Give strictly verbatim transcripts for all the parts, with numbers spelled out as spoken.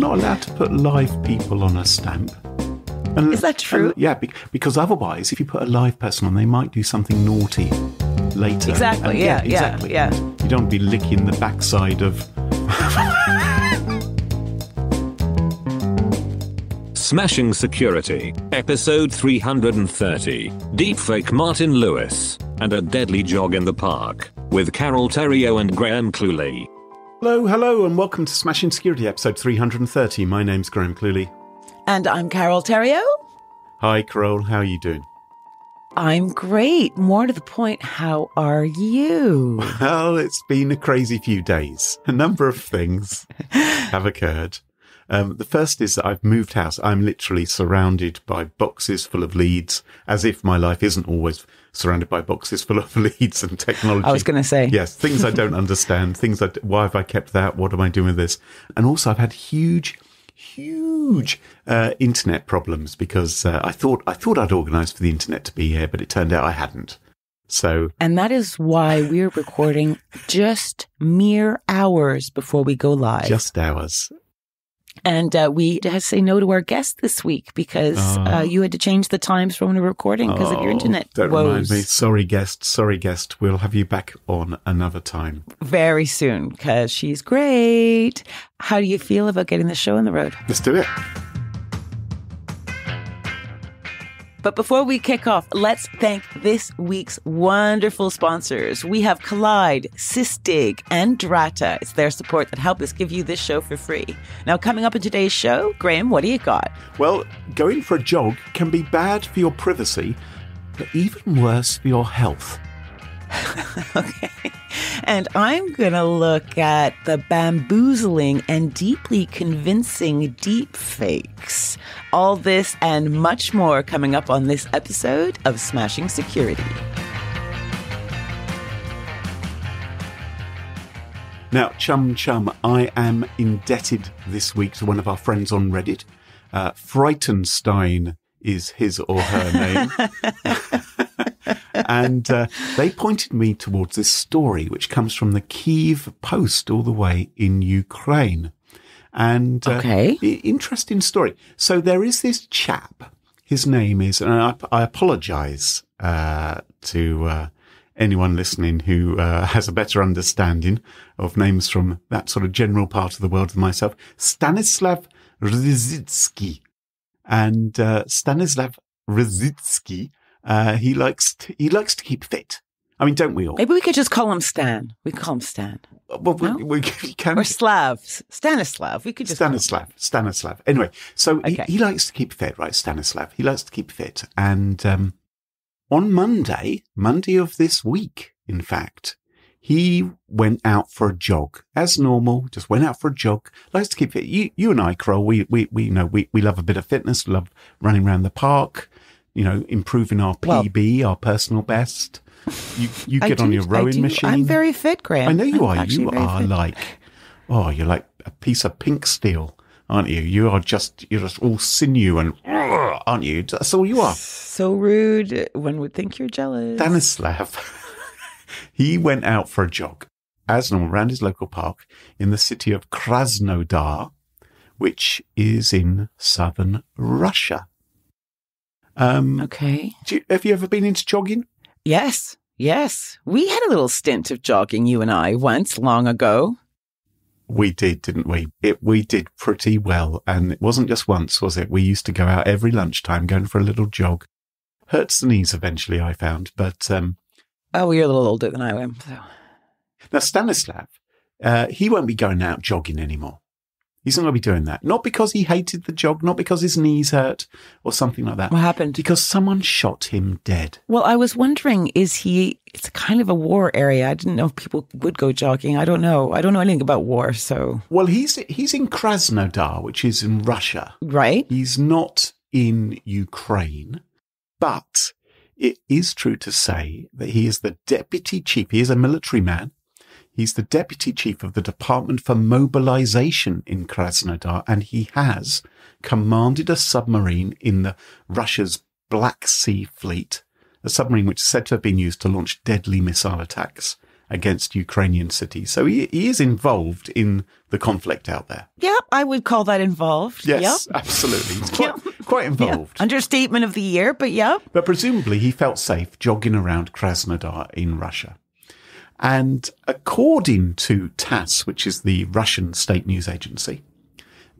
not allowed to put live people on a stamp. And, is that true? And, yeah, be because otherwise, if you put a live person on, they might do something naughty later. Exactly, and, yeah, yeah, exactly. Yeah. You don't be licking the backside of... Smashing Security, episode three hundred thirty, Deepfake Martin Lewis, and a deadly jog in the park, with Carole Theriault and Graham Cluley. Hello, hello, and welcome to Smashing Security, episode three hundred thirty. My name's Graham Cluley. And I'm Carole Theriault. Hi, Carole. How are you doing? I'm great. More to the point, how are you? Well, it's been a crazy few days. A number of things have occurred. Um, the first is that I've moved house. I'm literally surrounded by boxes full of leads, as if my life isn't always surrounded by boxes full of leads and technology. I was going to say. Yes, things I don't understand, things I d- why have I kept that? What am I doing with this? And also I've had huge... Huge uh, internet problems because uh, I thought I thought I'd organised for the internet to be here, but it turned out I hadn't. So, and that is why we're recording just mere hours before we go live. Just hours, and uh, we had to say no to our guest this week because oh. uh, you had to change the times from the recording because oh, of your internet. Don't woes. Remind me, sorry guest, sorry guest. We'll have you back on another time very soon because she's great. How do you feel about getting the show on the road? Let's do it. But before we kick off, let's thank this week's wonderful sponsors. We have Collide, Sysdig, and Drata. It's their support that helped us give you this show for free. Now, coming up in today's show, Graham, what do you got? Well, going for a jog can be bad for your privacy, but even worse for your health. Okay. And I'm going to look at the bamboozling and deeply convincing deep fakes. All this and much more coming up on this episode of Smashing Security. Now, chum chum, I am indebted this week to one of our friends on Reddit. Uh, Frightenstein is his or her name. And uh, they pointed me towards this story, which comes from the Kyiv Post all the way in Ukraine. And uh, okay. interesting story. So there is this chap. His name is, and I, I apologize uh, to uh, anyone listening who uh, has a better understanding of names from that sort of general part of the world than myself, Stanislav Rzhytsky. And uh, Stanislav Rzhytsky Uh, he likes to, he likes to keep fit. I mean, don't we all? Maybe we could just call him Stan. We could call him Stan. Well, no? we, we can. Or Slav. Stanislav. We could just Stanislav. Call him. Stanislav. Anyway, so okay. he, he likes to keep fit, right? Stanislav. He likes to keep fit. And um, on Monday, Monday of this week, in fact, he went out for a jog as normal. Just went out for a jog. Likes to keep fit. You, you and I, Carole, we, we, we, you know, we, we love a bit of fitness. Love running around the park. You know, improving our P B, well, our personal best. You you get do, on your rowing machine. I'm very fit, Graham. I know you I'm are. You are fit. Like, oh, you're like a piece of pink steel, aren't you? You are just, you're just all sinew and, aren't you? That's all you are. So rude. One would think you're jealous. Stanislav, he went out for a jog, as normal, around his local park in the city of Krasnodar, which is in southern Russia. Um, okay. Do you, have you ever been into jogging? Yes, yes. We had a little stint of jogging, you and I, once long ago. We did, didn't we? It, we did pretty well. And it wasn't just once, was it? We used to go out every lunchtime going for a little jog. Hurts the knees eventually, I found. But um, oh, well, you're a little older than I am. So. Now, Stanislav, uh, he won't be going out jogging anymore. He's not going to be doing that. Not because he hated the jog, not because his knees hurt or something like that. What happened? Because someone shot him dead. Well, I was wondering, is he, it's kind of a war area. I didn't know if people would go jogging. I don't know. I don't know anything about war, so. Well, he's he's in Krasnodar, which is in Russia. Right. He's not in Ukraine, but it is true to say that he is the deputy chief. He is a military man. He's the deputy chief of the Department for Mobilization in Krasnodar, and he has commanded a submarine in the Russia's Black Sea Fleet, a submarine which is said to have been used to launch deadly missile attacks against Ukrainian cities. So he, he is involved in the conflict out there. Yeah, I would call that involved. Yes, yep. Absolutely. He's quite, yep. quite involved. Yep. Understatement of the year, but yeah. But presumably he felt safe jogging around Krasnodar in Russia. And according to TASS, which is the Russian state news agency,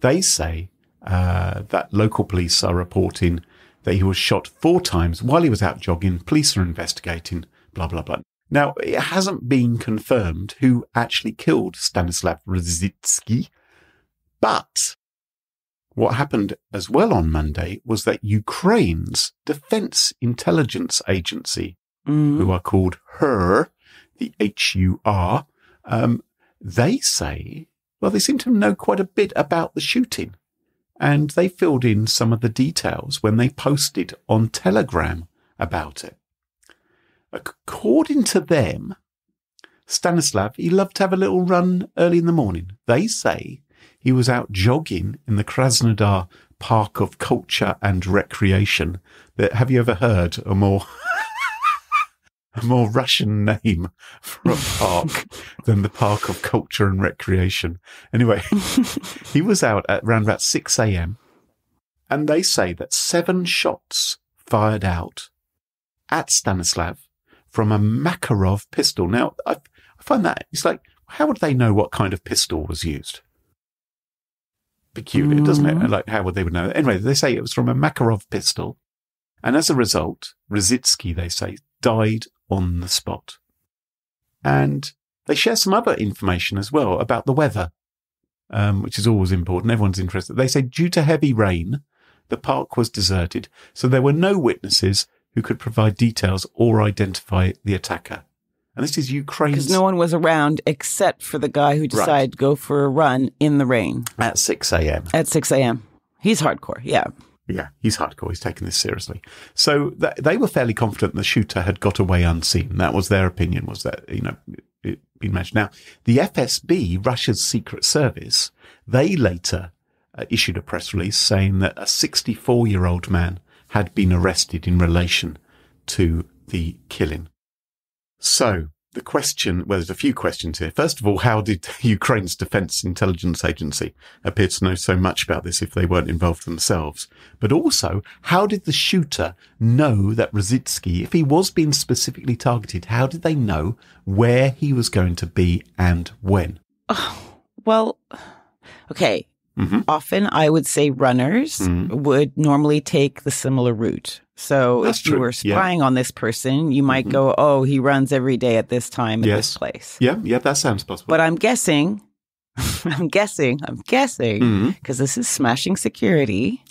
they say uh, that local police are reporting that he was shot four times while he was out jogging. Police are investigating, blah, blah, blah. Now, it hasn't been confirmed who actually killed Stanislav Rzhytsky, but what happened as well on Monday was that Ukraine's Defense Intelligence Agency, mm. who are called H U R, the H U R, um, they say, well, they seem to know quite a bit about the shooting. And they filled in some of the details when they posted on Telegram about it. According to them, Stanislav, he loved to have a little run early in the morning. They say he was out jogging in the Krasnodar Park of Culture and Recreation. That, have you ever heard a more... a more Russian name for a park than the Park of Culture and Recreation. Anyway, he was out at around about six a m and they say that seven shots fired out at Stanislav from a Makarov pistol. Now, I, I find that, it's like, how would they know what kind of pistol was used? Peculiar, mm. doesn't it? Like, how would they would know? Anyway, they say it was from a Makarov pistol. And as a result, Rzhytsky, they say, died on the spot. And they share some other information as well about the weather, um, which is always important. Everyone's interested. They say due to heavy rain, the park was deserted, so there were no witnesses who could provide details or identify the attacker. And this is Ukraine's... Because no one was around except for the guy who decided right. to go for a run in the rain. At six a m At six a m He's hardcore, yeah. Yeah, he's hardcore. He's taking this seriously. So th they were fairly confident the shooter had got away unseen. That was their opinion, was that, you know, it been mentioned. Now, the F S B, Russia's secret service, they later uh, issued a press release saying that a sixty-four-year-old man had been arrested in relation to the killing. So the question, well, there's a few questions here. First of all, how did Ukraine's Defense Intelligence Agency appear to know so much about this if they weren't involved themselves? But also, how did the shooter know that Rzhytsky, if he was being specifically targeted, how did they know where he was going to be and when? Oh, well, okay. Mm-hmm. Often I would say runners mm-hmm. would normally take the similar route. So That's if you true. were spying yeah. on this person, you might mm-hmm. go, oh, he runs every day at this time yes. at this place. Yeah, yeah, that sounds possible. But I'm guessing, I'm guessing, I'm guessing, because mm-hmm. this is Smashing Security,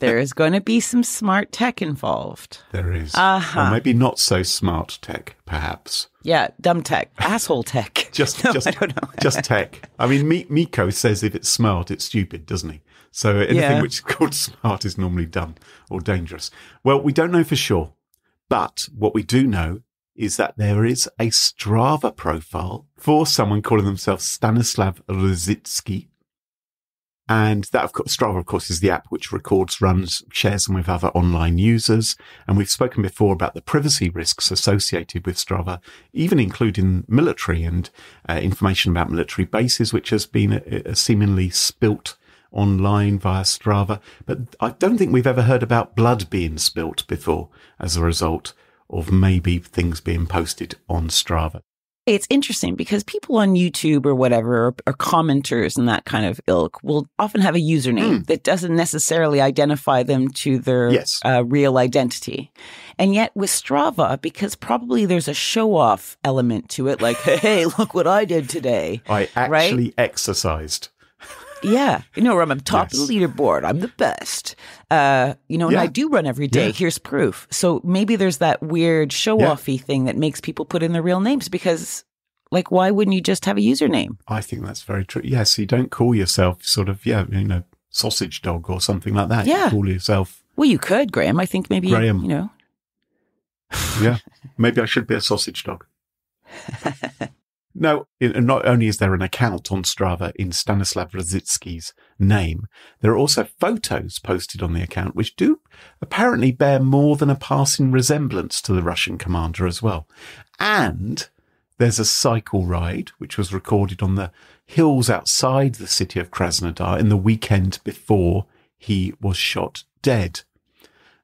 there is going to be some smart tech involved. There is. Uh-huh. Or maybe not so smart tech, perhaps. Yeah, dumb tech, asshole tech. just, no, just, I don't know. just tech. I mean, M Miko says if it's smart, it's stupid, doesn't he? So anything yeah. which is called smart is normally dumb or dangerous. Well, we don't know for sure, but what we do know is that there is a Strava profile for someone calling themselves Stanislav Rzhytsky. And that, of course, Strava, of course, is the app which records runs, shares them with other online users. And we've spoken before about the privacy risks associated with Strava, even including military and uh, information about military bases, which has been a, a seemingly spilt online via Strava. But I don't think we've ever heard about blood being spilt before as a result of maybe things being posted on Strava. It's interesting because people on YouTube or whatever, or, or commenters and that kind of ilk, will often have a username mm. that doesn't necessarily identify them to their yes. uh, real identity. And yet with Strava, because probably there's a show-off element to it, like, hey, look what I did today. I actually right? exercised. Yeah. You know, I'm top yes. of the leaderboard. I'm the best. Uh, you know, and yeah. I do run every day. Yeah. Here's proof. So maybe there's that weird show-offy yeah. thing that makes people put in their real names because, like, why wouldn't you just have a username? I think that's very true. Yes, yeah, so you don't call yourself sort of, yeah, you know, sausage dog or something like that. Yeah. You call yourself. Well, you could, Graham. I think maybe, Graham. you know. yeah. Maybe I should be a sausage dog. No, not only is there an account on Strava in Stanislav Rzhytsky's name, there are also photos posted on the account which do apparently bear more than a passing resemblance to the Russian commander as well. And There's a cycle ride, which was recorded on the hills outside the city of Krasnodar in the weekend before he was shot dead.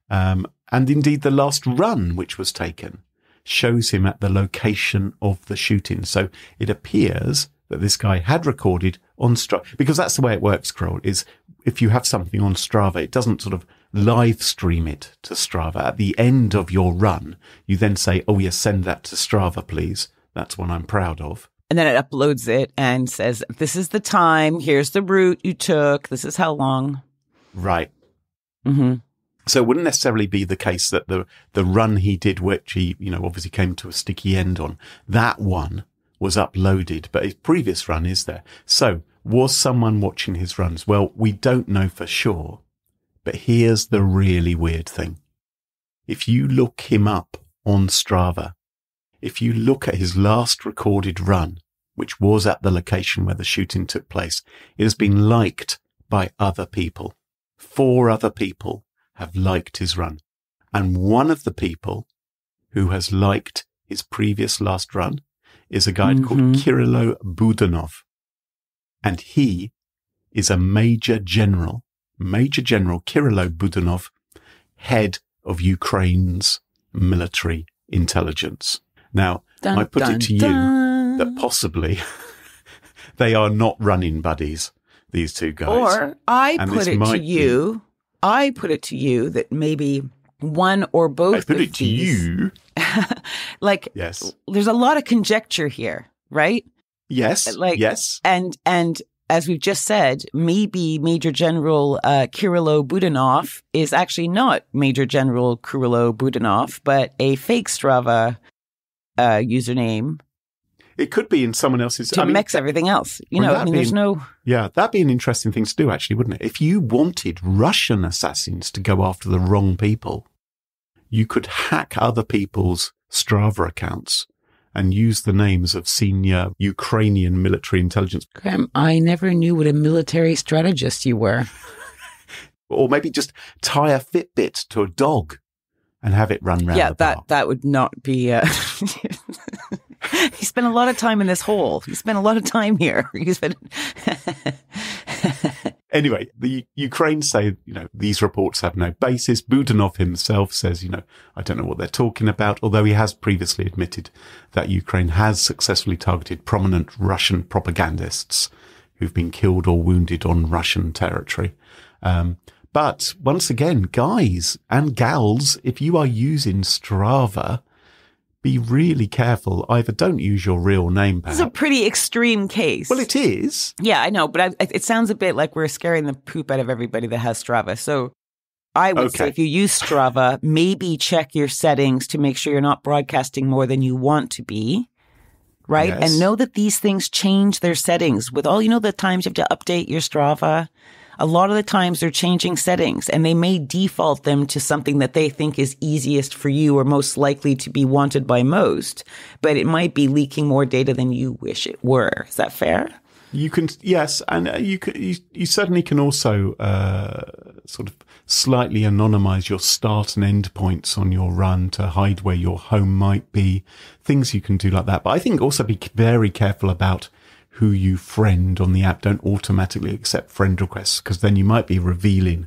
Um, and indeed, the last run which was taken shows him at the location of the shooting. So it appears that this guy had recorded on Strava, because that's the way it works, Carole, is if you have something on Strava, it doesn't sort of live stream it to Strava. At the end of your run, you then say, oh, yes, send that to Strava, please. That's one I'm proud of. And then it uploads it and says, this is the time. Here's the route you took. This is how long. Right. Mm-hmm. So it wouldn't necessarily be the case that the, the run he did, which he, you know, obviously came to a sticky end on, that one was uploaded, but his previous run is there. So was someone watching his runs? Well, we don't know for sure, but here's the really weird thing. If you look him up on Strava, if you look at his last recorded run, which was at the location where the shooting took place, it has been liked by other people. Four other people have liked his run. And one of the people who has liked his previous last run is a guy mm-hmm. called Kyrylo Budanov. And he is a major general, Major General Kyrylo Budanov, head of Ukraine's military intelligence. Now, dun, I put dun, it to dun. you that possibly they are not running buddies, these two guys. Or I and put it to you, be, I put it to you that maybe one or both I put of it these, to you. like, yes. There's a lot of conjecture here, right? Yes, like, yes. And, and as we've just said, maybe Major General uh, Kyrylo Budanov is actually not Major General Kyrylo Budanov, but a fake Strava Uh, username. It could be in someone else's to I mean, mix everything else. You well, know, I mean, there's an, no. Yeah, that'd be an interesting thing to do, actually, wouldn't it? If you wanted Russian assassins to go after the wrong people, you could hack other people's Strava accounts and use the names of senior Ukrainian military intelligence. Graham, I never knew what a military strategist you were. Or maybe just tie a Fitbit to a dog and have it run round. Yeah, the that bar. that would not be. Uh, he spent a lot of time in this hole. He spent a lot of time here. He spent. Anyway, the Ukraine say, you know, these reports have no basis. Budanov himself says, you know, I don't know what they're talking about, although he has previously admitted that Ukraine has successfully targeted prominent Russian propagandists who've been killed or wounded on Russian territory. Um, But once again, guys and gals, if you are using Strava, be really careful. Either don't use your real name. Perhaps. This is a pretty extreme case. Well, it is. Yeah, I know. But I, it sounds a bit like we're scaring the poop out of everybody that has Strava. So I would okay. say if you use Strava, maybe check your settings to make sure you're not broadcasting more than you want to be. Right? Yes. And know that these things change their settings. With all, you know, the times you have to update your Strava. A lot of the times they're changing settings and they may default them to something that they think is easiest for you or most likely to be wanted by most, but it might be leaking more data than you wish it were. Is that fair? You can, yes. And you can, you, you certainly can also uh, sort of slightly anonymize your start and end points on your run to hide where your home might be, things you can do like that. But I think also be very careful about who you friend on the app. Don't automatically accept friend requests because then you might be revealing,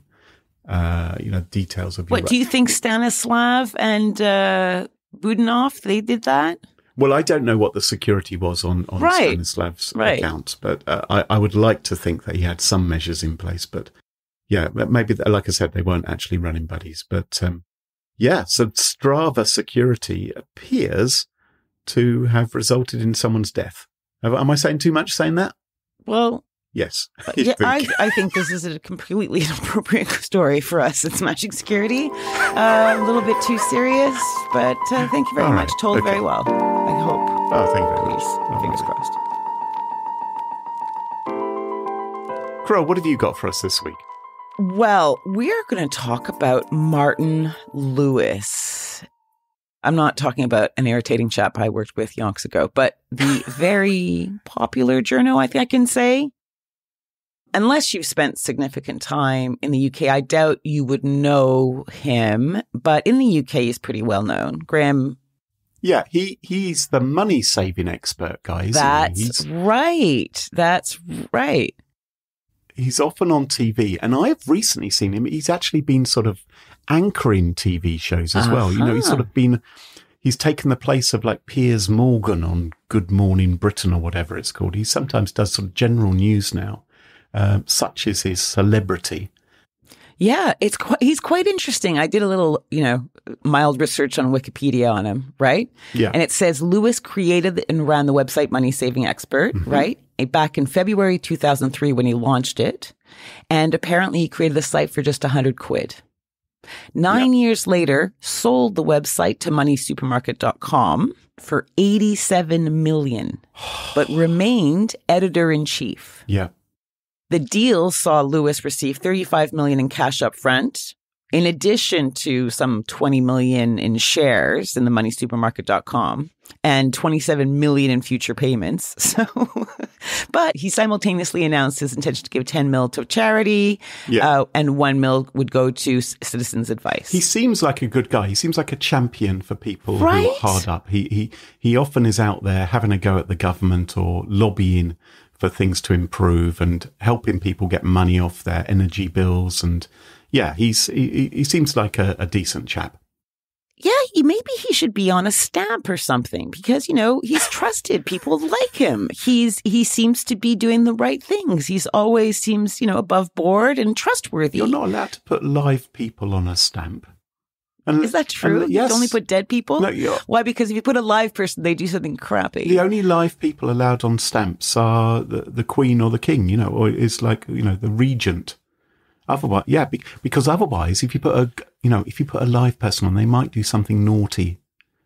uh, you know, details of your. What do you think, Stanislav and uh, Budanov? They did that. Well, I don't know what the security was on on right. Stanislav's right. account, but uh, I, I would like to think that he had some measures in place. But yeah, maybe like I said, they weren't actually running buddies. But um, yeah, so Strava security appears to have resulted in someone's death. Am I saying too much saying that? Well, yes. Yeah, I, I think this is a completely inappropriate story for us. It's Smashing Security. Uh, a little bit too serious, but uh, thank you very All much. Right. Told okay. very well, I hope. Oh, thank you very much. Oh, fingers right. crossed. Carole, what have you got for us this week? Well, we're going to talk about Martin Lewis. I'm not talking about an irritating chap I worked with yonks ago, but the very popular journo, I think I can say. Unless you've spent significant time in the U K, I doubt you would know him. But in the U K, he's pretty well known. Graham, Yeah, he, he's the money saving expert, guys. That's right. That's right. He's often on T V, and I have recently seen him. He's actually been sort of anchoring T V shows as uh-huh. well. You know, he's sort of been, he's taken the place of like Piers Morgan on Good Morning Britain or whatever it's called. He sometimes does sort of general news now, uh, such is his celebrity. Yeah, it's quite, he's quite interesting. I did a little, you know, mild research on Wikipedia on him, right? Yeah. And it says Lewis created and ran the website Money Saving Expert, mm-hmm. right? Back in February two thousand three when he launched it. And apparently he created the site for just one hundred quid. Nine yep. years later, sold the website to money supermarket dot com for eighty-seven million dollars, but remained editor-in-chief. Yeah. The deal saw Lewis receive thirty-five million dollars in cash up front, in addition to some twenty million dollars in shares in the money supermarket dot com and twenty-seven million dollars in future payments. So, but he simultaneously announced his intention to give ten mil to charity yeah. uh, and one mil would go to Citizens Advice. He seems like a good guy. He seems like a champion for people right? who are hard up. He, he, he often is out there having a go at the government or lobbying for things to improve and helping people get money off their energy bills. And yeah, he's he, he seems like a, a decent chap. Yeah, he, maybe he should be on a stamp or something because, you know, he's trusted. People like him. He's he seems to be doing the right things. He's always seems, you know, above board and trustworthy. You're not allowed to put live people on a stamp. And, Is that true? And, yes. You can only put dead people? No, Why? Because if you put a live person, they do something crappy. The only live people allowed on stamps are the, the Queen or the King, you know, or it's like, you know, the Regent. Otherwise, yeah, be, because otherwise, if you put a, you know, if you put a live person on, they might do something naughty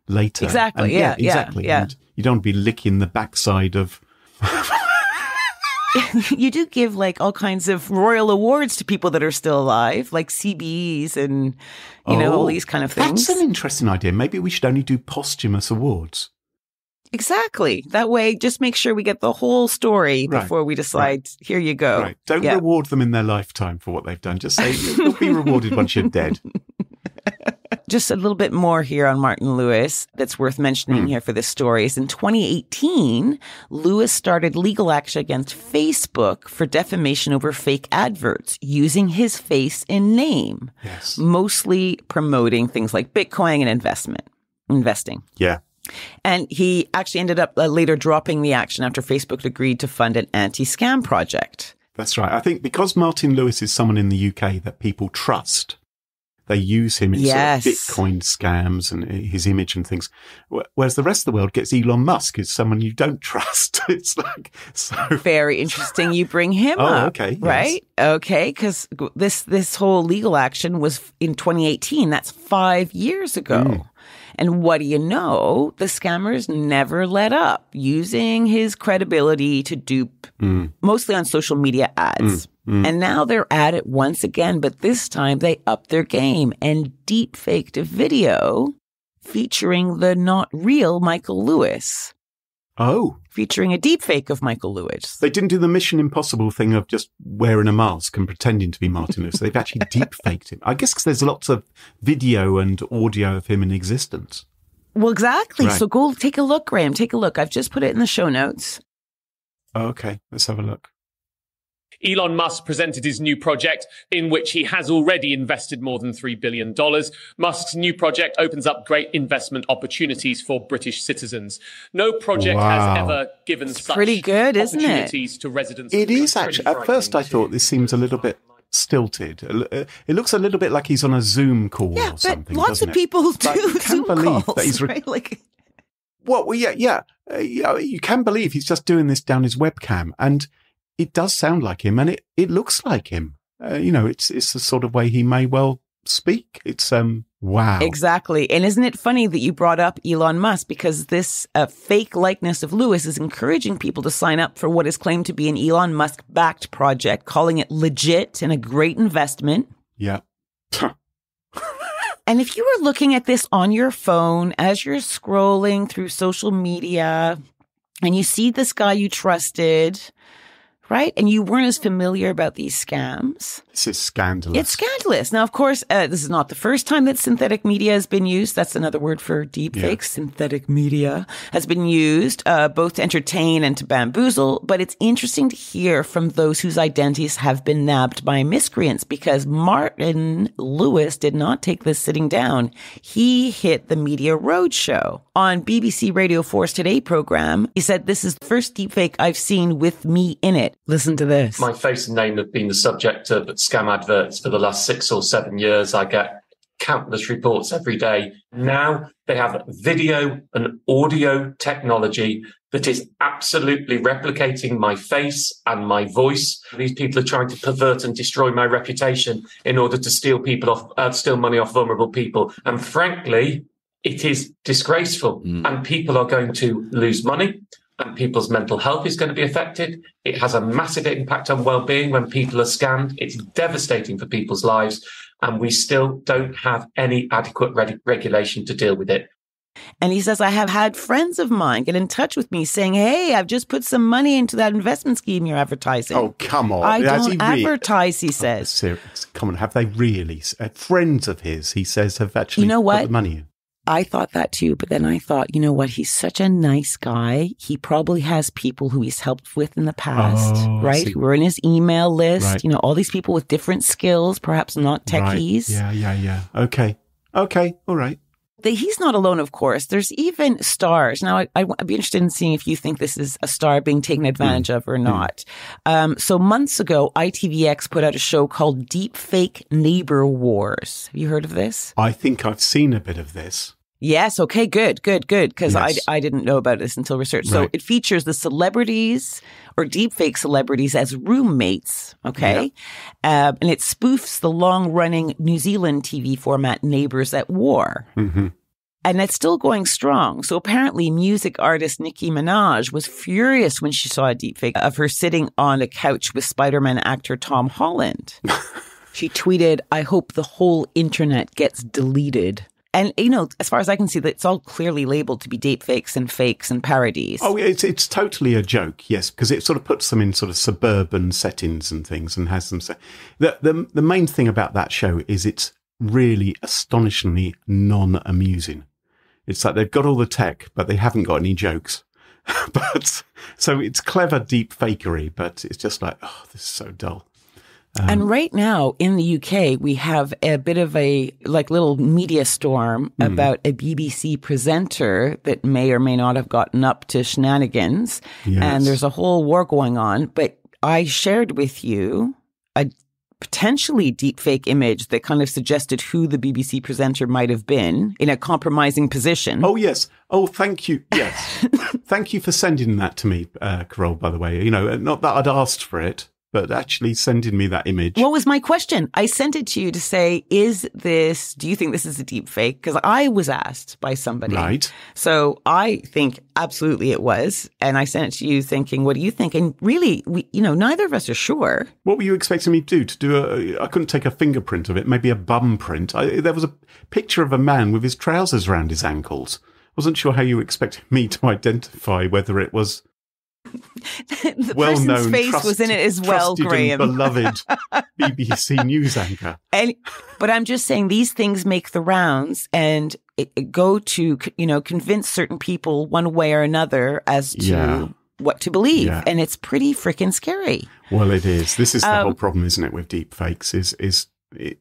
later. Exactly. And, yeah, yeah. Exactly. Yeah. And you don't want to be licking the backside of. You do give like all kinds of royal awards to people that are still alive, like C B Es and, you oh, know, all these kind of things. That's an interesting idea. Maybe we should only do posthumous awards. Exactly. That way, just make sure we get the whole story right. before we decide, right. here you go. Right. Don't yeah. reward them in their lifetime for what they've done. Just say, you'll be rewarded once you're dead. Just a little bit more here on Martin Lewis that's worth mentioning mm. here for this story is in twenty eighteen, Lewis started legal action against Facebook for defamation over fake adverts using his face and name, yes. mostly promoting things like Bitcoin and investment, investing. Yeah. And he actually ended up uh, later dropping the action after Facebook agreed to fund an anti-scam project. That's right. I think because Martin Lewis is someone in the U K that people trust, they use him in yes. sort of Bitcoin scams and his image and things. Whereas the rest of the world gets Elon Musk is someone you don't trust. It's like so very interesting. You bring him oh, up, okay, right? Yes. Okay, because this this whole legal action was in twenty eighteen. That's five years ago. Mm. And what do you know? The scammers never let up, using his credibility to dupe mm. mostly on social media ads. Mm. Mm. And now they're at it once again, but this time they upped their game and deep-faked a video featuring the not-real Michael Lewis. Oh. Featuring a deepfake of Michael Lewis. They didn't do the Mission Impossible thing of just wearing a mask and pretending to be Martin Lewis. They've actually deepfaked him. I guess because there's lots of video and audio of him in existence. Well, exactly. Right. So go take a look, Graham. Take a look. I've just put it in the show notes. Oh, okay. Let's have a look. Elon Musk presented his new project, in which he has already invested more than three billion dollars. Musk's new project opens up great investment opportunities for British citizens. No project wow. has ever given it's such pretty good, isn't opportunities it? To residents. It is actually. At first I thought this seems a little bit stilted. It looks a little bit like he's on a Zoom call yeah, or something. Yeah, but lots of people it? Do like, you Zoom can't believe calls, that he's right? Like... Well, well, yeah, yeah. Uh, you can believe he's just doing this down his webcam. And it does sound like him, and it, it looks like him. Uh, you know, it's it's the sort of way he may well speak. It's um wow. Exactly. And isn't it funny that you brought up Elon Musk, because this uh, fake likeness of Lewis is encouraging people to sign up for what is claimed to be an Elon Musk-backed project, calling it legit and a great investment. Yeah. And if you were looking at this on your phone as you're scrolling through social media and you see this guy you trusted... right? And you weren't as familiar about these scams. This is scandalous. It's scandalous. Now, of course, uh, this is not the first time that synthetic media has been used. That's another word for deep fakes. Yeah. Synthetic media has been used uh, both to entertain and to bamboozle. But it's interesting to hear from those whose identities have been nabbed by miscreants, because Martin Lewis did not take this sitting down. He hit the Media Roadshow on B B C Radio four's Today program. He said, "This is the first deepfake I've seen with me in it." Listen to this. "My face and name have been the subject of scam adverts for the last six or seven years. I get countless reports every day. Now they have video and audio technology that is absolutely replicating my face and my voice. These people are trying to pervert and destroy my reputation in order to steal people off, uh, steal money off vulnerable people. And frankly, it is disgraceful. Mm. And people are going to lose money. And people's mental health is going to be affected. It has a massive impact on well-being when people are scammed. It's devastating for people's lives. And we still don't have any adequate re- regulation to deal with it." And he says, "I have had friends of mine get in touch with me saying, hey, I've just put some money into that investment scheme you're advertising." Oh, come on. I Has don't he advertise, re- he says. Serious. Come on, have they really? Uh, friends of his, he says, have actually you know what? put the money in. I thought that too, but then I thought, you know what? He's such a nice guy. He probably has people who he's helped with in the past, oh, right? Who were in his email list, right. You know, all these people with different skills, perhaps not techies. Right. Yeah, yeah, yeah. Okay. Okay. All right. He's not alone, of course. There's even stars. Now, I, I'd be interested in seeing if you think this is a star being taken advantage mm. of or not. Mm. Um, so months ago, I T V X put out a show called Deep Fake Neighbor Wars. Have you heard of this? I think I've seen a bit of this. Yes. Okay, good, good, good. Because yes. I, I didn't know about this until research. So right. It features the celebrities or deepfake celebrities as roommates. Okay. Yeah. Um, and it spoofs the long running New Zealand T V format Neighbours at War. Mm-hmm. And that's still going strong. So apparently music artist Nicki Minaj was furious when she saw a deepfake of her sitting on a couch with Spider-Man actor Tom Holland. She tweeted, "I hope the whole internet gets deleted." And, you know, as far as I can see, it's all clearly labeled to be deep fakes and fakes and parodies. Oh, it's it's totally a joke, yes, because it sort of puts them in sort of suburban settings and things and has them say. The, the, the main thing about that show is it's really astonishingly non-amusing. It's like they've got all the tech, but they haven't got any jokes. but So it's clever deep fakery, but it's just like, oh, this is so dull. Um, and right now in the U K, we have a bit of a like little media storm mm. about a B B C presenter that may or may not have gotten up to shenanigans. Yes. And there's a whole war going on. But I shared with you a potentially deepfake image that kind of suggested who the B B C presenter might have been in a compromising position. Oh, yes. Oh, thank you. Yes. Thank you for sending that to me, uh, Carole, by the way. You know, not that I'd asked for it. But actually sending me that image. What was my question? I sent it to you to say, is this, do you think this is a deep fake? Because I was asked by somebody. Right. So I think absolutely it was. And I sent it to you thinking, what do you think? And really, we, you know, neither of us are sure. What were you expecting me to do? To do a, I couldn't take a fingerprint of it, maybe a bum print. I, there was a picture of a man with his trousers around his ankles. Wasn't sure how you expected me to identify whether it was the well person's known, face trusted, was in it as well, Graham. And beloved B B C news anchor. And, but I'm just saying these things make the rounds and it, it go to, you know, convince certain people one way or another as to yeah. what to believe. Yeah. And it's pretty freaking scary. Well, it is. This is the um, whole problem, isn't it, with deep fakes is, is,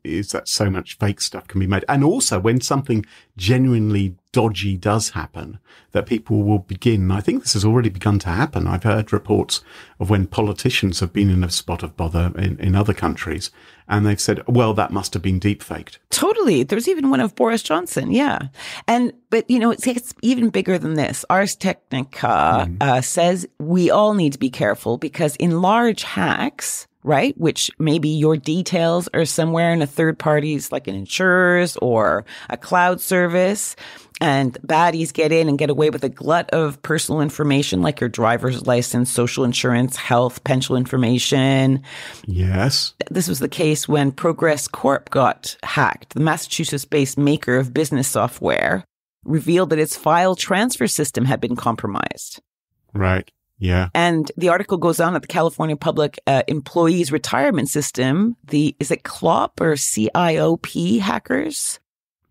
is that so much fake stuff can be made. And also when something genuinely dodgy does happen, that people will begin, I think this has already begun to happen. I've heard reports of when politicians have been in a spot of bother in, in other countries and they've said, well, that must have been deepfaked. Totally. There's even one of Boris Johnson. Yeah. And, but you know, it's, it's even bigger than this. Ars Technica mm. uh, says we all need to be careful because in large hacks, right? Which maybe your details are somewhere in a third party's, like an insurer's or a cloud service, and baddies get in and get away with a glut of personal information like your driver's license, social insurance, health, pension information. Yes. This was the case when Progress Corp got hacked. The Massachusetts-based maker of business software revealed that its file transfer system had been compromised. Right. Yeah. And the article goes on that the California Public uh, Employees Retirement System, the, is it Clop or C I O P hackers?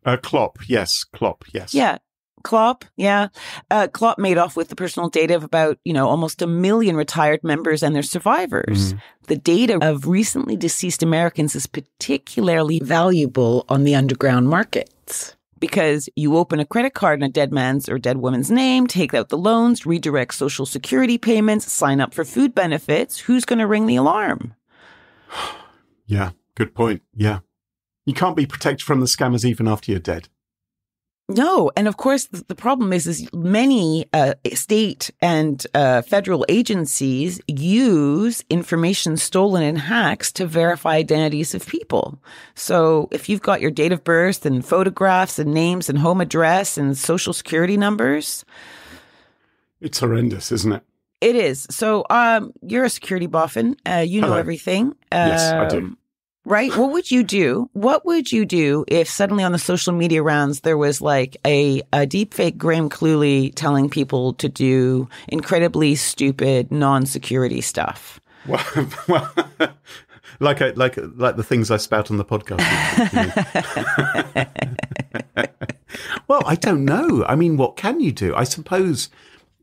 Uh, Clop, yes. Clop, yes. Yeah. Clop, yeah. Uh, Clop made off with the personal data of about, you know, almost a million retired members and their survivors. Mm. The data of recently deceased Americans is particularly valuable on the underground markets because you open a credit card in a dead man's or dead woman's name, take out the loans, redirect social security payments, sign up for food benefits. Who's going to ring the alarm? Yeah, good point. Yeah. You can't be protected from the scammers even after you're dead. No. And of course, the problem is, is many uh, state and uh, federal agencies use information stolen in hacks to verify identities of people. So if you've got your date of birth and photographs and names and home address and social security numbers. It's horrendous, isn't it? It is. So um, you're a security boffin. Uh, you Hello. know everything. Uh, yes, I do. Right? What would you do? What would you do if suddenly on the social media rounds there was like a, a deepfake Graham Cluley telling people to do incredibly stupid non-security stuff? Well, well, like I, like like the things I spout on the podcast. Well, I don't know. I mean, what can you do? I suppose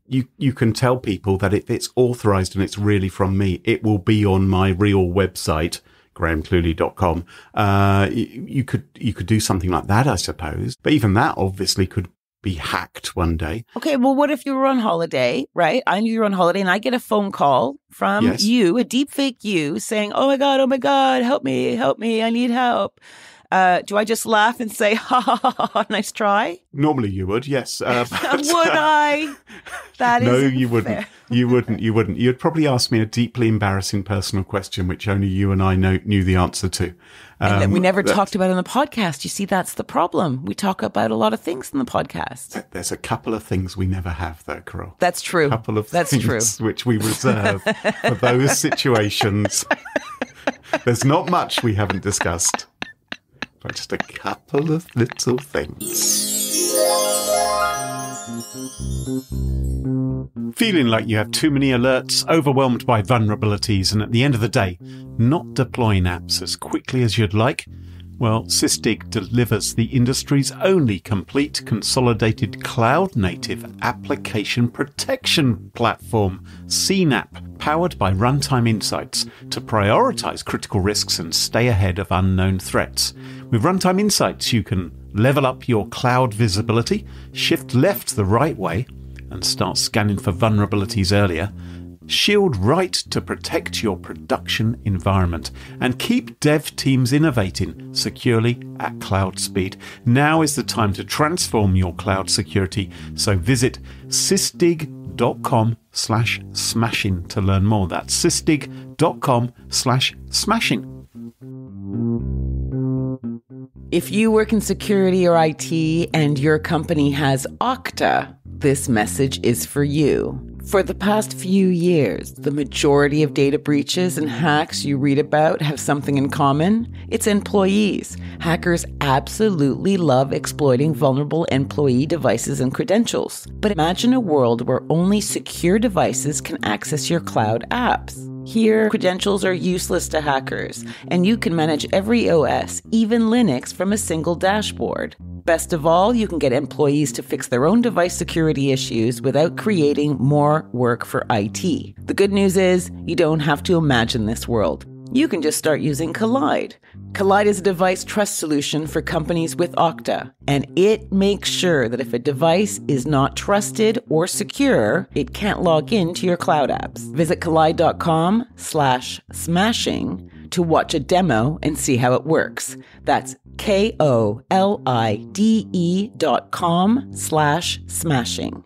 you you can tell people that if it's authorized and it's really from me, it will be on my real website. graham cluley dot com. Uh, you could you could do something like that, I suppose. But even that obviously could be hacked one day. Okay, well, what if you were on holiday, right? I knew you were on holiday and I get a phone call from yes. you, a deep fake you, saying, oh my God, oh my God, help me, help me, I need help. Uh, do I just laugh and say, ha, ha, ha, ha, nice try? Normally you would, yes. Uh, but, would I? That is no, you wouldn't. You wouldn't. You wouldn't. You'd probably ask me a deeply embarrassing personal question, which only you and I know, knew the answer to. Um, and that we never that, talked about on the podcast. You see, that's the problem. We talk about a lot of things in the podcast. There's a couple of things we never have, though, Carole. That's true. A couple of that's things true. Which we reserve for those situations. There's not much we haven't discussed. Just a couple of little things. Feeling like you have too many alerts, overwhelmed by vulnerabilities, and at the end of the day, not deploying apps as quickly as you'd like? Well, Sysdig delivers the industry's only complete consolidated cloud-native application protection platform, C NAP, powered by Runtime Insights, to prioritize critical risks and stay ahead of unknown threats. With Runtime Insights, you can level up your cloud visibility, shift left the right way, and start scanning for vulnerabilities earlier. Shield right to protect your production environment and keep dev teams innovating securely at cloud speed. Now is the time to transform your cloud security. So visit sysdig.com slash smashing to learn more. That's sysdig.com slash smashing. If you work in security or I T and your company has Okta, this message is for you. For the past few years, the majority of data breaches and hacks you read about have something in common. It's employees. Hackers absolutely love exploiting vulnerable employee devices and credentials. But imagine a world where only secure devices can access your cloud apps. Here, credentials are useless to hackers, and you can manage every O S, even Linux, from a single dashboard. Best of all, you can get employees to fix their own device security issues without creating more work for I T. The good news is, you don't have to imagine this world. You can just start using Collide. Collide is a device trust solution for companies with Okta, and it makes sure that if a device is not trusted or secure, it can't log into your cloud apps. Visit collide.com slash smashing to watch a demo and see how it works. That's K O L I D E dot com slash smashing.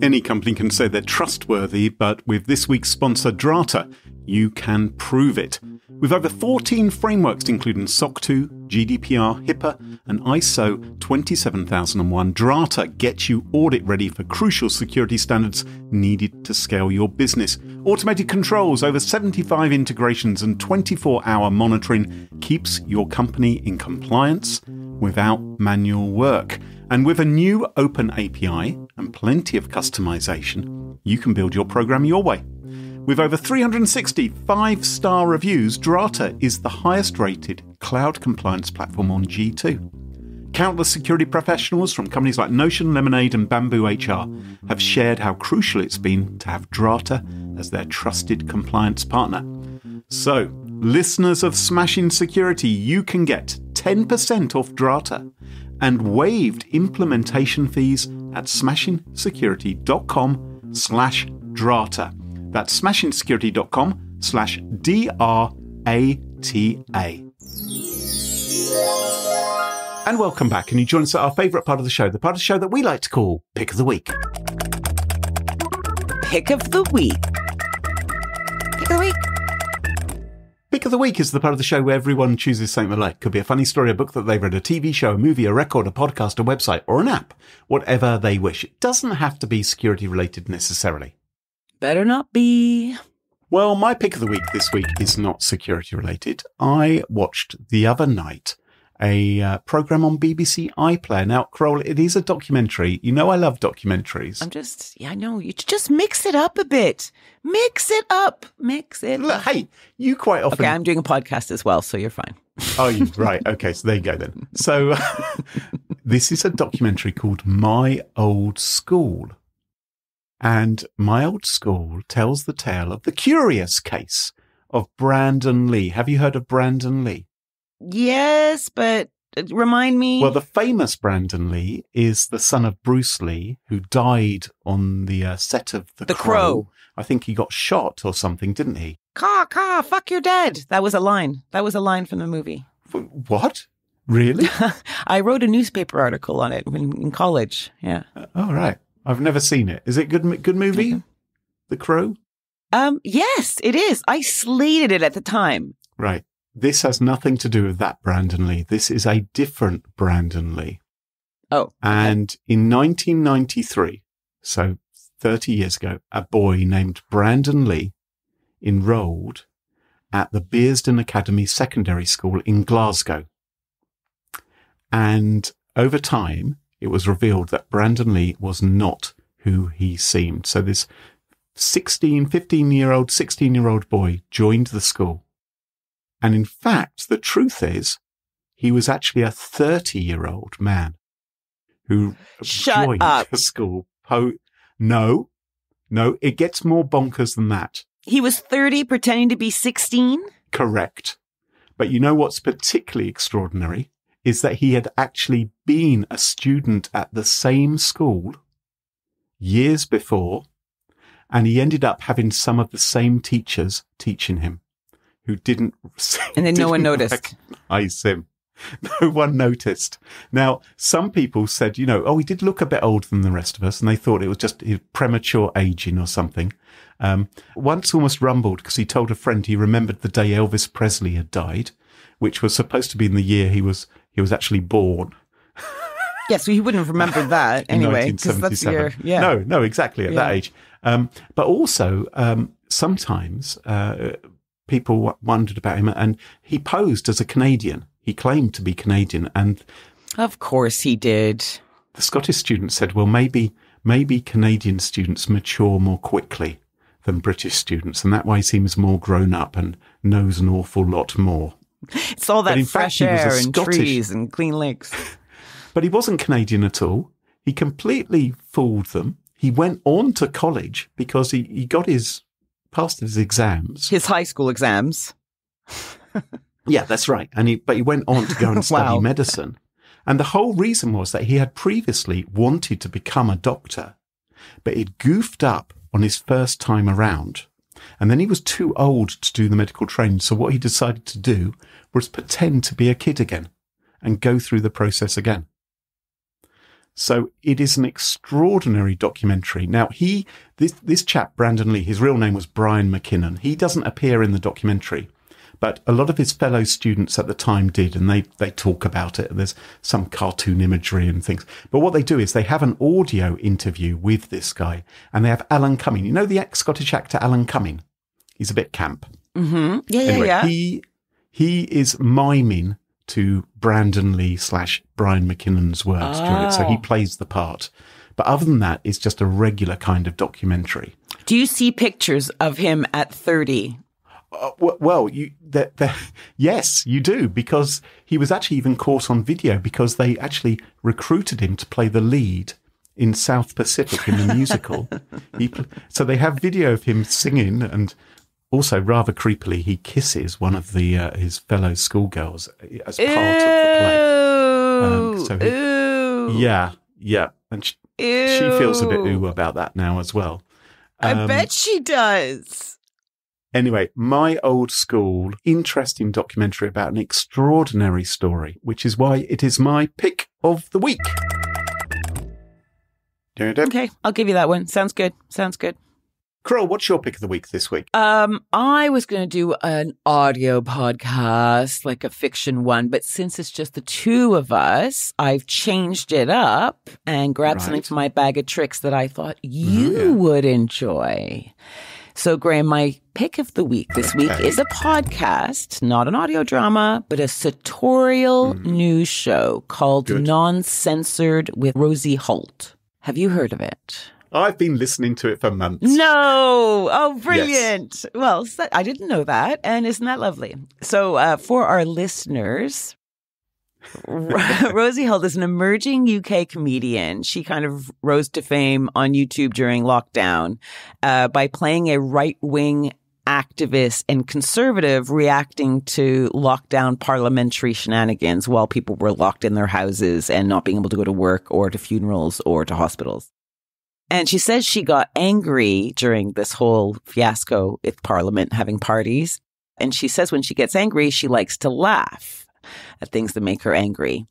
Any company can say they're trustworthy, but with this week's sponsor, Drata, you can prove it. With over fourteen frameworks, including S O C two, G D P R, HIPAA, and I S O twenty-seven thousand one, Drata gets you audit ready for crucial security standards needed to scale your business. Automated controls, over seventy-five integrations, and twenty-four hour monitoring keeps your company in compliance without manual work. And with a new open A P I and plenty of customization, you can build your program your way. With over three hundred sixty five-star reviews, Drata is the highest-rated cloud compliance platform on G two. Countless security professionals from companies like Notion, Lemonade and Bamboo H R have shared how crucial it's been to have Drata as their trusted compliance partner. So, listeners of Smashing Security, you can get ten percent off Drata and waived implementation fees at smashing security dot com slash Drata. That's smashing security dot com slash D R A T A. And welcome back. And you join us at our favourite part of the show, the part of the show that we like to call Pick of the Week. Pick of the Week. Pick of the Week. Pick of the Week is the part of the show where everyone chooses something they like. Could be a funny story, a book that they've read, a T V show, a movie, a record, a podcast, a website, or an app. Whatever they wish. It doesn't have to be security related necessarily. Better not be. Well, my pick of the week this week is not security related. I watched the other night a uh, program on B B C iPlayer. Now, Carole, it is a documentary. You know I love documentaries. I'm just, yeah, I know. You just mix it up a bit. Mix it up. Mix it Look, up. Hey, you quite often... Okay, I'm doing a podcast as well, so you're fine. Oh, you, right. Okay, so there you go then. So this is a documentary called My Old School. And My Old School tells the tale of the curious case of Brandon Lee. Have you heard of Brandon Lee? Yes, but remind me. Well, the famous Brandon Lee is the son of Bruce Lee, who died on the uh, set of The, the Crow. Crow. I think he got shot or something, didn't he? Caw, caw, fuck your dead. That was a line. That was a line from the movie. What? Really? I wrote a newspaper article on it in, in college. Yeah. Uh, all right. I've never seen it. Is it good? Good movie, okay. The Crow. Um, yes, it is. I slated it at the time. Right. This has nothing to do with that Brandon Lee. This is a different Brandon Lee. Oh. And okay. In nineteen ninety-three, so thirty years ago, a boy named Brandon Lee enrolled at the Bearsden Academy Secondary School in Glasgow, and over time, it was revealed that Brandon Lee was not who he seemed. So this sixteen, fifteen-year-old, sixteen-year-old boy joined the school. And in fact, the truth is, he was actually a thirty-year-old man who Shut joined up. the school. Po- no, no, it gets more bonkers than that. He was thirty pretending to be sixteen? Correct. But you know what's particularly extraordinary? Is that he had actually been a student at the same school years before, and he ended up having some of the same teachers teaching him who didn't and then didn't no one noticed recognize him. No one noticed. Now, some people said, you know, oh, he did look a bit older than the rest of us, and they thought it was just his premature aging or something. Um, once almost rumbled because he told a friend he remembered the day Elvis Presley had died, which was supposed to be in the year he was he was actually born. Yes, yeah, so he wouldn't remember that anyway. Because that's the year. Yeah. No, no, exactly at yeah. that age. Um, but also, um, sometimes uh, people wondered about him, and he posed as a Canadian. He claimed to be Canadian, and of course he did. The Scottish students said, "Well, maybe maybe Canadian students mature more quickly than British students, and that way he seems more grown up and knows an awful lot more." It's all that fresh fact, air and Scottish. Trees and clean lakes. But he wasn't Canadian at all. He completely fooled them. He went on to college because he, he got his, passed his exams. His high school exams. Yeah, that's right. And he, but he went on to go and study wow. medicine. And the whole reason was that he had previously wanted to become a doctor, but he'd goofed up on his first time around. And then he was too old to do the medical training. So what he decided to do was pretend to be a kid again and go through the process again. So it is an extraordinary documentary. Now, he, this, this chap, Brandon Lee, his real name was Brian McKinnon. He doesn't appear in the documentary, but a lot of his fellow students at the time did. And they, they talk about it. And there's some cartoon imagery and things. But what they do is they have an audio interview with this guy. And they have Alan Cumming. You know the ex-Scottish actor Alan Cumming? He's a bit camp. Mm-hmm. Yeah, anyway, yeah, yeah. He, he is miming to Brandon Lee slash Brian McKinnon's words. Oh. So he plays the part. But other than that, it's just a regular kind of documentary. Do you see pictures of him at thirty? Uh, well, you, they're, they're, yes, you do, because he was actually even caught on video because they actually recruited him to play the lead in South Pacific in the musical. He, so they have video of him singing, and also rather creepily, he kisses one of the uh, his fellow schoolgirls as part Ew. Of the play. Um, so he, yeah, yeah, and she, she feels a bit ooh about that now as well. Um, I bet she does. Anyway, My Old School, interesting documentary about an extraordinary story, which is why it is my pick of the week. Okay, I'll give you that one. Sounds good. Sounds good. Carole, what's your pick of the week this week? Um, I was going to do an audio podcast, like a fiction one, but since it's just the two of us, I've changed it up and grabbed right. something from my bag of tricks that I thought you oh, yeah. would enjoy. So, Graham, my pick of the week this okay. week is a podcast, not an audio drama, but a sartorial mm. news show called Good. Non-Censored with Rosie Holt. Have you heard of it? I've been listening to it for months. No. Oh, brilliant. Yes. Well, I didn't know that. And isn't that lovely? So uh, for our listeners, Rosie Holt is an emerging U K comedian. She kind of rose to fame on YouTube during lockdown uh, by playing a right-wing activist and conservative reacting to lockdown parliamentary shenanigans while people were locked in their houses and not being able to go to work or to funerals or to hospitals. And she says she got angry during this whole fiasco with Parliament having parties. And she says when she gets angry, she likes to laugh at things that make her angry.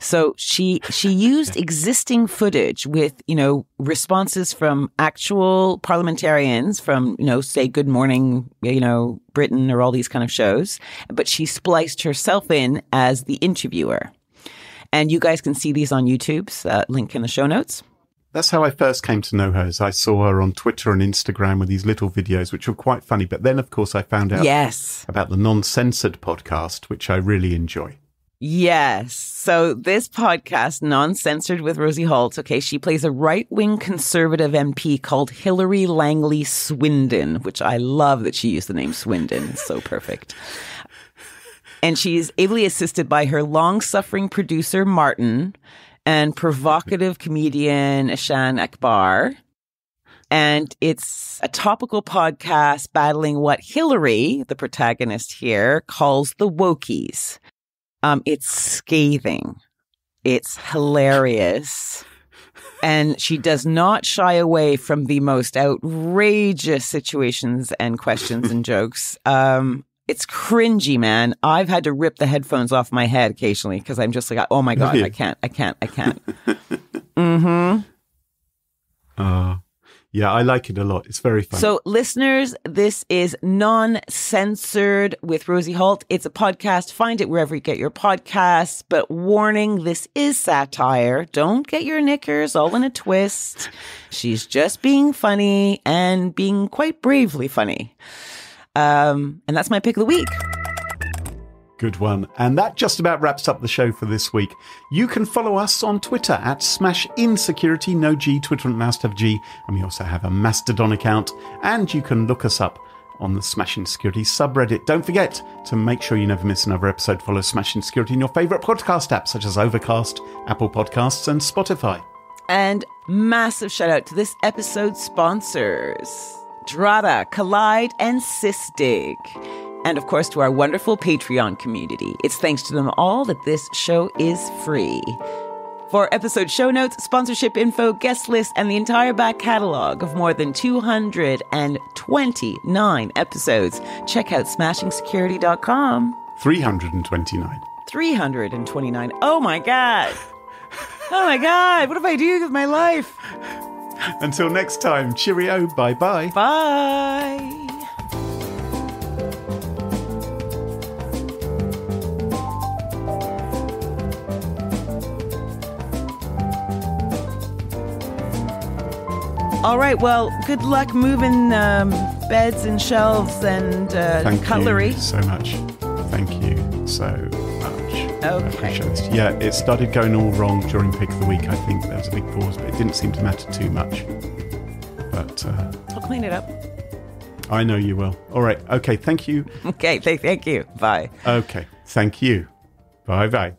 So she she used existing footage with, you know, responses from actual parliamentarians from, you know, say Good Morning, you know, Britain or all these kind of shows. But she spliced herself in as the interviewer. And you guys can see these on YouTube, uh, link in the show notes. That's how I first came to know her, as I saw her on Twitter and Instagram with these little videos, which were quite funny. But then, of course, I found out yes. about the Non-Censored podcast, which I really enjoy. Yes. So this podcast, Non-Censored with Rosie Holt, okay, she plays a right-wing conservative M P called Hilary Langley Swindon, which I love that she used the name Swindon. It's so perfect. And she's ably assisted by her long-suffering producer, Martin, and provocative comedian Ishan Akbar. And it's a topical podcast battling what Hillary, the protagonist here, calls the wokies. Um, it's scathing. It's hilarious. And she does not shy away from the most outrageous situations and questions and jokes. Um It's cringy, man. I've had to rip the headphones off my head occasionally because I'm just like, oh my God, yeah. I can't, I can't, I can't. Mm-hmm. Uh, yeah, I like it a lot. It's very fun. So listeners, this is Non-Censored with Rosie Holt. It's a podcast. Find it wherever you get your podcasts. But warning, this is satire. Don't get your knickers all in a twist. She's just being funny and being quite bravely funny. Um, and that's my pick of the week. Good one. And that just about wraps up the show for this week. You can follow us on Twitter at Smash Insecurity, no G, Twitter and Mouse have G. And we also have a Mastodon account. And you can look us up on the Smashing Security subreddit. Don't forget to make sure you never miss another episode. Follow Smashing Security in your favourite podcast apps such as Overcast, Apple Podcasts and Spotify. And massive shout out to this episode's sponsors. Drata, Collide, and Sysdig. And, of course, to our wonderful Patreon community. It's thanks to them all that this show is free. For episode show notes, sponsorship info, guest list, and the entire back catalog of more than two hundred twenty-nine episodes, check out smashing security dot com. three hundred twenty-nine. three hundred twenty-nine. Oh, my God. Oh, my God. What have I do with my life? Until next time, cheerio, bye-bye. Bye. All right, well, good luck moving um, beds and shelves and uh, Thank cutlery. Thank you so much. Thank you so much. Okay. Yeah, it started going all wrong during Pick of the Week, I think. There was a big pause, but it didn't seem to matter too much. But uh, I'll clean it up. I know you will. All right. Okay, thank you. Okay, thank you. Bye. Okay, thank you. Bye-bye.